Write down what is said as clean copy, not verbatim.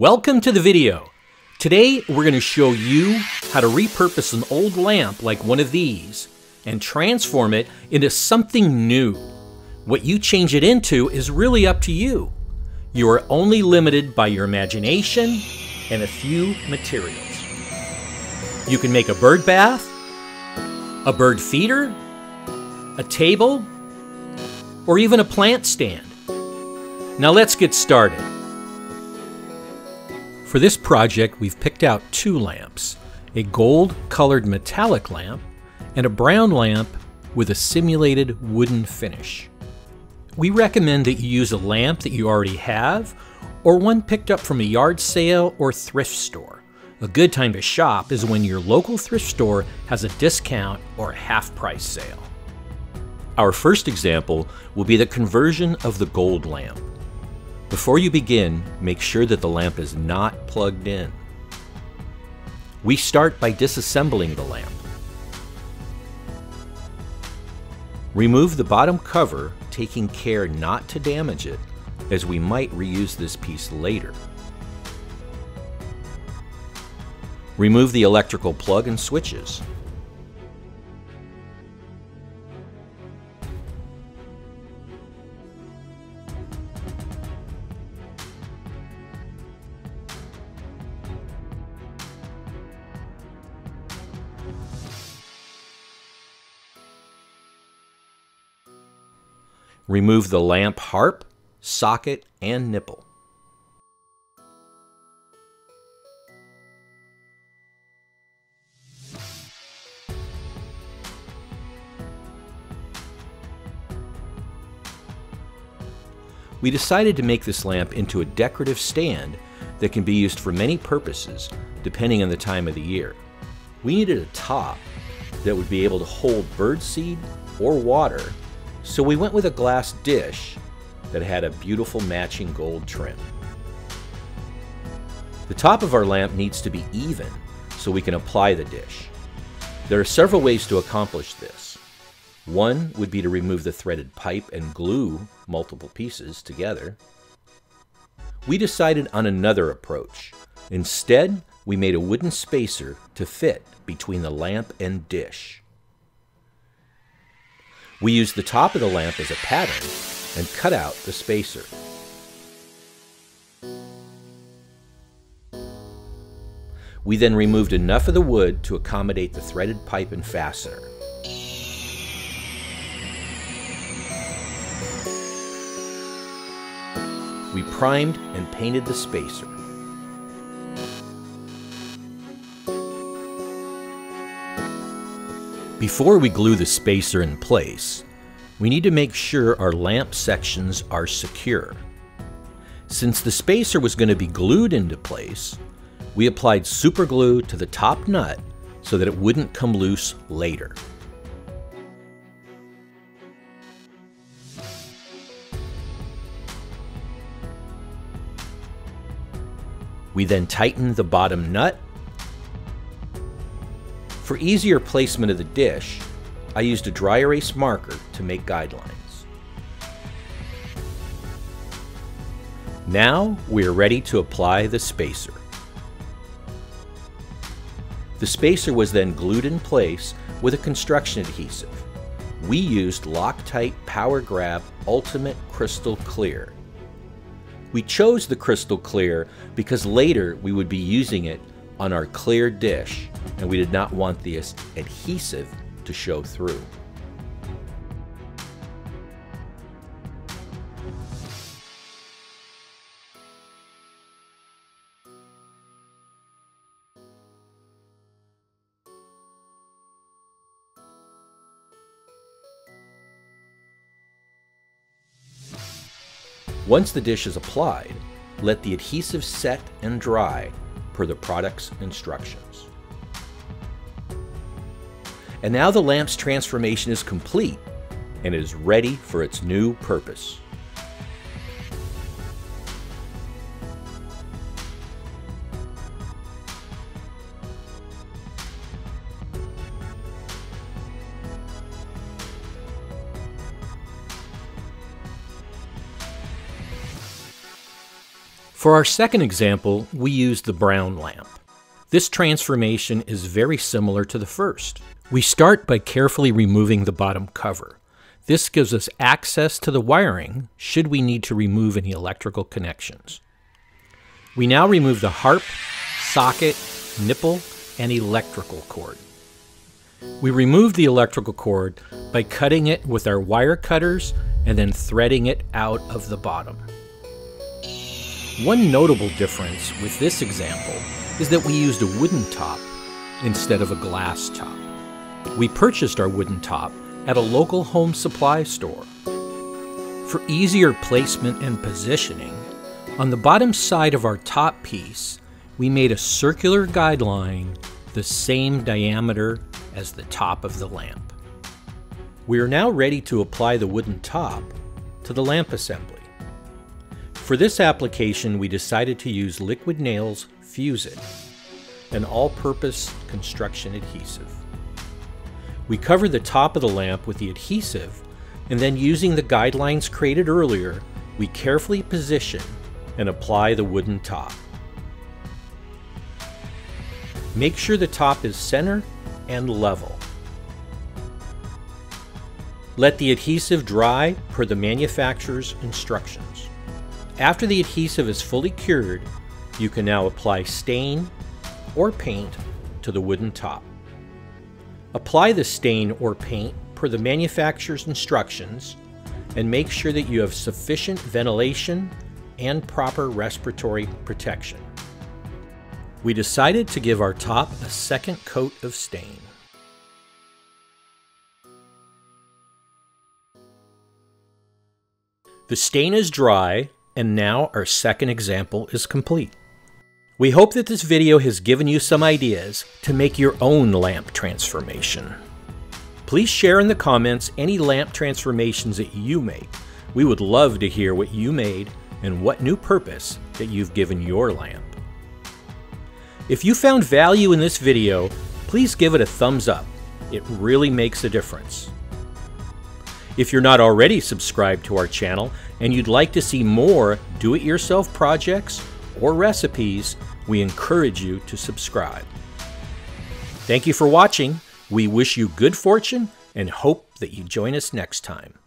Welcome to the video. Today we're going to show you how to repurpose an old lamp like one of these and transform it into something new. What you change it into is really up to you. You are only limited by your imagination and a few materials. You can make a bird bath, a bird feeder, a table, or even a plant stand. Now let's get started. For this project, we've picked out two lamps, a gold-colored metallic lamp and a brown lamp with a simulated wooden finish. We recommend that you use a lamp that you already have or one picked up from a yard sale or thrift store. A good time to shop is when your local thrift store has a discount or half-price sale. Our first example will be the conversion of the gold lamp. Before you begin, make sure that the lamp is not plugged in. We start by disassembling the lamp. Remove the bottom cover, taking care not to damage it, as we might reuse this piece later. Remove the electrical plug and switches. Remove the lamp harp, socket, and nipple. We decided to make this lamp into a decorative stand that can be used for many purposes, depending on the time of the year. We needed a top that would be able to hold birdseed or water, so we went with a glass dish that had a beautiful matching gold trim. The top of our lamp needs to be even so we can apply the dish. There are several ways to accomplish this. One would be to remove the threaded pipe and glue multiple pieces together. We decided on another approach. Instead, we made a wooden spacer to fit between the lamp and dish. We used the top of the lamp as a pattern and cut out the spacer. We then removed enough of the wood to accommodate the threaded pipe and fastener. We primed and painted the spacer. Before we glue the spacer in place, we need to make sure our lamp sections are secure. Since the spacer was going to be glued into place, we applied super glue to the top nut so that it wouldn't come loose later. We then tightened the bottom nut. For easier placement of the dish, I used a dry erase marker to make guidelines. Now we are ready to apply the spacer. The spacer was then glued in place with a construction adhesive. We used Loctite Power Grab Ultimate Crystal Clear. We chose the crystal clear because later we would be using it on our clear dish, and we did not want the adhesive to show through. Once the dish is applied, let the adhesive set and dry per the product's instructions. And now the lamp's transformation is complete and is ready for its new purpose. For our second example, we use the brown lamp. This transformation is very similar to the first. We start by carefully removing the bottom cover. This gives us access to the wiring should we need to remove any electrical connections. We now remove the harp, socket, nipple, and electrical cord. We remove the electrical cord by cutting it with our wire cutters and then threading it out of the bottom. One notable difference with this example is that we used a wooden top instead of a glass top. We purchased our wooden top at a local home supply store. For easier placement and positioning, on the bottom side of our top piece, we made a circular guideline the same diameter as the top of the lamp. We are now ready to apply the wooden top to the lamp assembly. For this application, we decided to use Liquid Nails Fuse It, an all-purpose construction adhesive. We cover the top of the lamp with the adhesive, and then using the guidelines created earlier, we carefully position and apply the wooden top. Make sure the top is center and level. Let the adhesive dry per the manufacturer's instructions. After the adhesive is fully cured, you can now apply stain or paint to the wooden top. Apply the stain or paint per the manufacturer's instructions and make sure that you have sufficient ventilation and proper respiratory protection. We decided to give our top a second coat of stain. The stain is dry, and now our second example is complete. We hope that this video has given you some ideas to make your own lamp transformation. Please share in the comments any lamp transformations that you make. We would love to hear what you made and what new purpose that you've given your lamp. If you found value in this video, please give it a thumbs up. It really makes a difference. If you're not already subscribed to our channel and you'd like to see more do-it-yourself projects or recipes, we encourage you to subscribe. Thank you for watching. We wish you good fortune and hope that you join us next time.